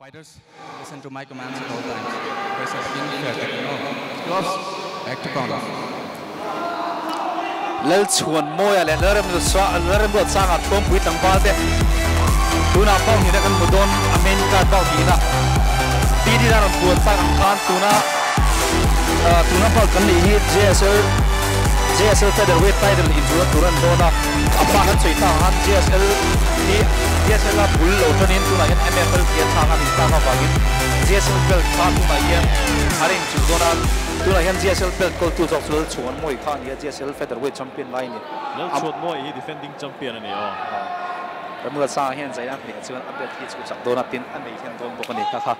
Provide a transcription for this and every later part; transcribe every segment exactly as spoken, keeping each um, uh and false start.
Fighters, listen to my commands at all times. Press up, gloves, back to counter. Lalchhuanmawia le Remruatsanga thum pui tangpalte. Tuna pau ni na kan mudon America pau ni na. Ti di na Remruatsanga kan tuna tuna pau kan ni hit J S L J S L featherweight title in J S L turan dona. Apa kan cerita han J S L ni J S L la bull lautan in tuna yan M F L kian sangat istana bagit. J S L belt kan tuna yan hari ini dona tuna yan J S L belt kau tu jauh sulit cuan moy kan ya J S L featherweight champion lain ni. Cuan moy ini defending champion ni oh. Ramu rasang yan saya ni cuan update hit cukup dona tin ane yan dong bukan ni kah.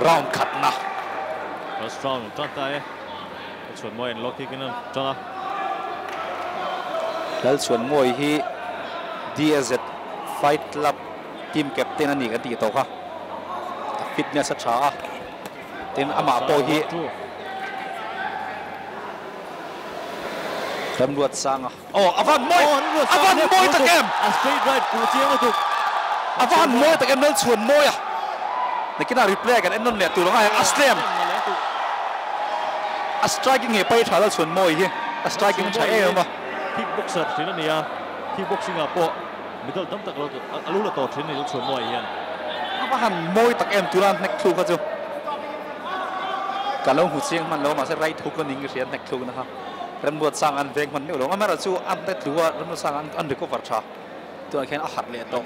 Round cut na. First round tanda eh. Lalchhuanmawia and Loki kena tengah. Lalchhuanmawia hi D S Fight Club team captain ani kan tiga toka. Fitness secara. Tim amat toh hi. Remruatsanga. Oh, awan moy, awan moy terkem. Straight right, kuciang tu. Awan moy terkem Lalchhuanmawia. Nanti kita replay kan. Enon lihat tu orang yang aslam. A striking he pay thala chun moi hi a striking chai em ba kickboxer thina nia kickboxing a po middle tam tak lo alu la to thrin ni chun moi hian apa han moi tak em turan nek thu ka chu ka lo hu chiang man lo ma se right hook ning rian nek thu na ha Remruatsanga an veng man ni lo ma ra chu am te thua Remruatsanga an recover tha tu a khen a hat le to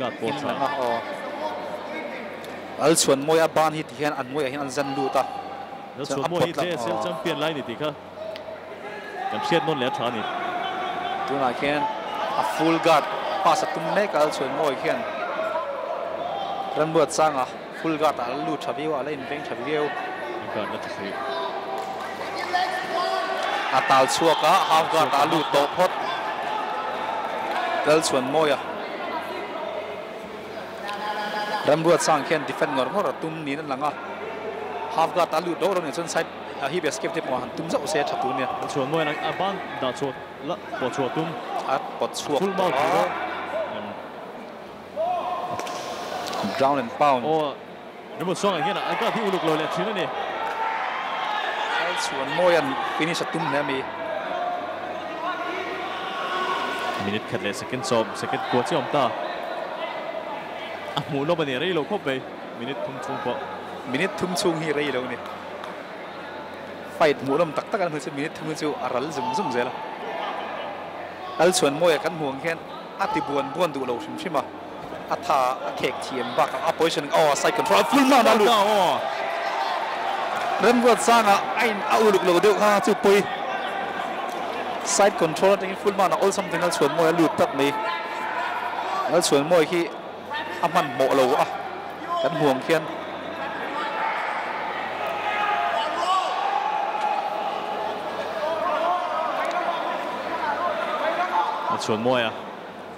al chun moi a ban hi thian an moi a hin an zan lu ta Lalchhuanmawia J S L champion lain ni tika. Champion non leh thani. Tu nak kian a full guard pas satu make Lalchhuanmawia kian. Remruatsanga full guard al lu thabiu al in veng thabiu. Guard na thui. Atal suaka half guard al lu to phot. Lalchhuanmawia. Remruatsanga kian defend ngor ngor tum ni nan langa. Half guard alu door ni chun side hi be escape tip mohan tum zau se thatu ni chuan moi nak aban da chot la po chot tum at po chot full ball down and pound oh number song again I got he look lo le thina ni chuan moi an finish atum na mi minute khat le second so second ko chi om ta amu lo bani re lo khop be minute thum thum po minute thum chung hi rei lo ni fight mulam tak tak an hse minute thum chu aral zum zum zela Lalchhuanmawia kan huang khen ati buan buan du lo sim sima atha akhek thiam ba ka opposition oh side control full man alu Remruatsanga ain auluk lo deu ha chu pui side control taking full man all something else Lalchhuanmawia lut tak ni Lalchhuanmawia khi aman mo lo a kan huang khen Lalchhuanmawia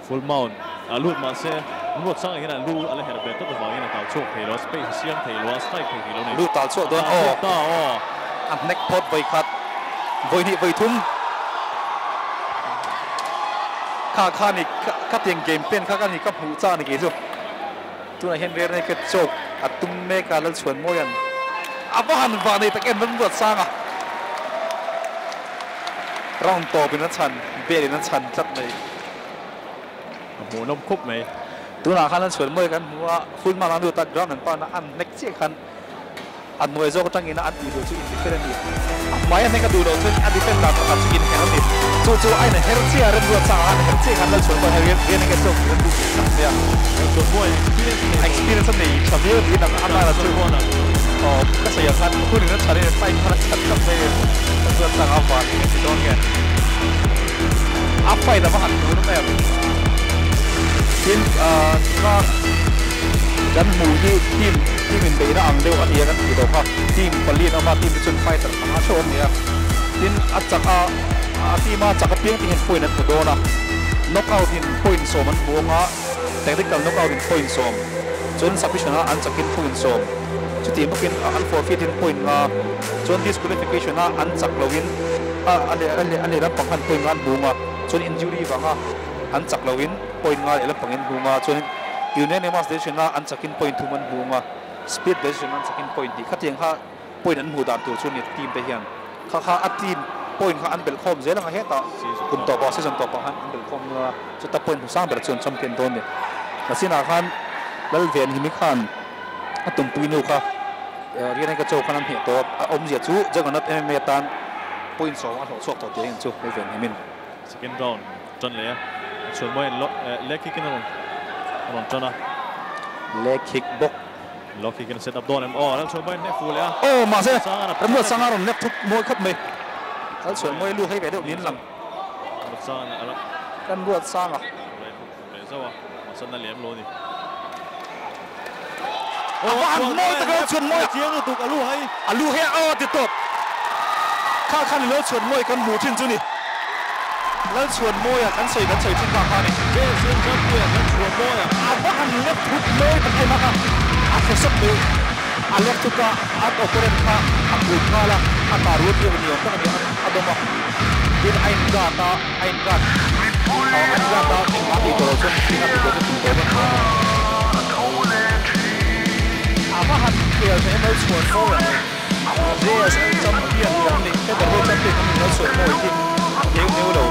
full mount alut man se Remruatsanga hina lu ala her beto to wangina taw chok he lo space siam thei lo strike thei lo ni lu taw chok don oh ta oh at neck pot vai khat voi ni voi thum kha kha ni kha tieng game pen kha kha ni ka phu cha ni ke chu tu na hen rer ne ke chok atum me ka Lalchhuanmawia aban va nei tak en Remruatsanga round to bin chan beri nan chan chat nei mu nom khup mai tuna khan chuan moi kan mua full ma ran ta ground an pa na an nek che khan an moi zo tang in an ti do chu different ni mai an ka du do chuan an different ta ka chu in kan ni chu chu ai na her chi ar ro cha an her chi khan la chuan ba her ge ne ka chu ran du ya so moi experience nei ta be ni na an la chu bona oh ka sa ya khan ku ni na thare pai phara chat ka be chuan ta ka wa ni si don ge apa itu bahan dulu tu yang tim kita dan mudi tim tim ini dah ambil dia kan itu kan tim pelin apa tim pecun fighter tengah show ni ya tim acak a tim acak piang tim point dan muda lah knockout tim point som dan bunga teknikal knockout tim point som jun submission lah ancakin point som jadi mungkin akan forfeit tim point lah jun disqualification lah ancak login ada ada ada dapat pangkat point lah bunga so injury banga anchak lawin point nga le pangin bunga so unanimous decision na anchakin point thuman bunga speed decision an second point di khating kha point an muda tu chu ni team te hian kha kha a team point kha an bel khom je lang a heta kun to ba season to pa han an bel khom na chu ta point sang ber chun champion don ni nasina khan lal ven himi khan atum puinu kha ri ren ka chok khan an he to om je chu jagannath M M A tan point so a sok to te hian chu lal ven himin second round ton le chun moi leg kick na ron tona leg kick bok lock kick in set up don em oh lal chun moi ne fu le a oh ma se Remruatsanga ron left hook moi khop me lal chun moi lu hai ve deu lin lam Remruatsanga ala Remruatsanga le zawa ma san na lem lo ni oh moi ta lal chun moi chiang tu alu hai alu he a ti top kha kha ni lal chun moi kan mu chin chu ni Lalswa Moya kan soi kan soi tin ka pani J S L champion Lalswa Moya apa kan left hook loy ta kema ka afa sabbe alert ka at opponent ka aku kala ataru ti ni o kan adoma din ain ka ta ain ka ain ka ta ni ko so tin ka ko tin ko apa han ke Lalswa Moya J S L champion ni ta ko champion ni Lalswa Moya ni ni lo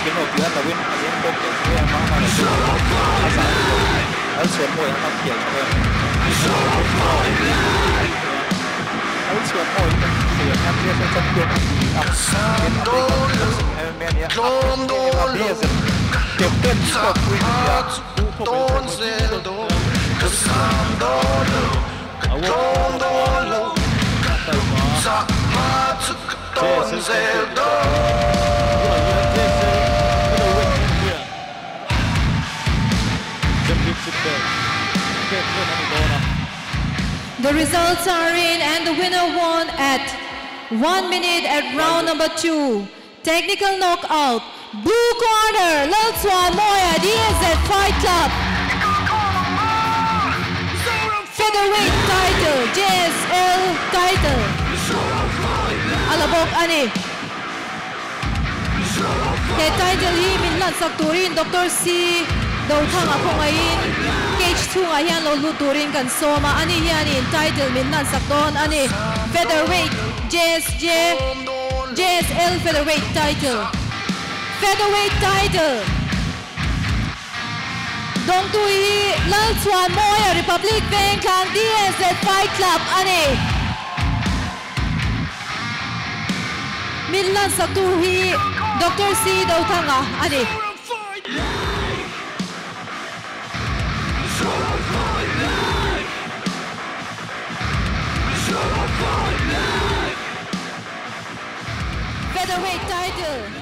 cái nổi tiếng là win ở trên công nghệ của em mang vào sự phát sáng của mình ấn xuống mồi năm điểm thôi ấn xuống mồi thì em biết sẽ chân tuyệt đọc đến đây em men nhé bây giờ điểm tên của quý vị phụ thuộc về the results are in, and the winner won at one minute at round number two. Technical knockout. Blue corner, Lalswa Moya, D S L Fight Club. Featherweight title, J S L title. Alabok Ani. Kay title him in lan Sak-tourin Doctor C. Dothang akong ayin cage two ayan Lalchhuanmawia kan soma ani yan in title min lan Sak-tourin ani featherweight J S L featherweight title featherweight title dong tu hi Lalchhuanmawia Republic Bank kan D S Fight Club ani min lan Sak-tourin Doctor C. Dothang ani featherweight title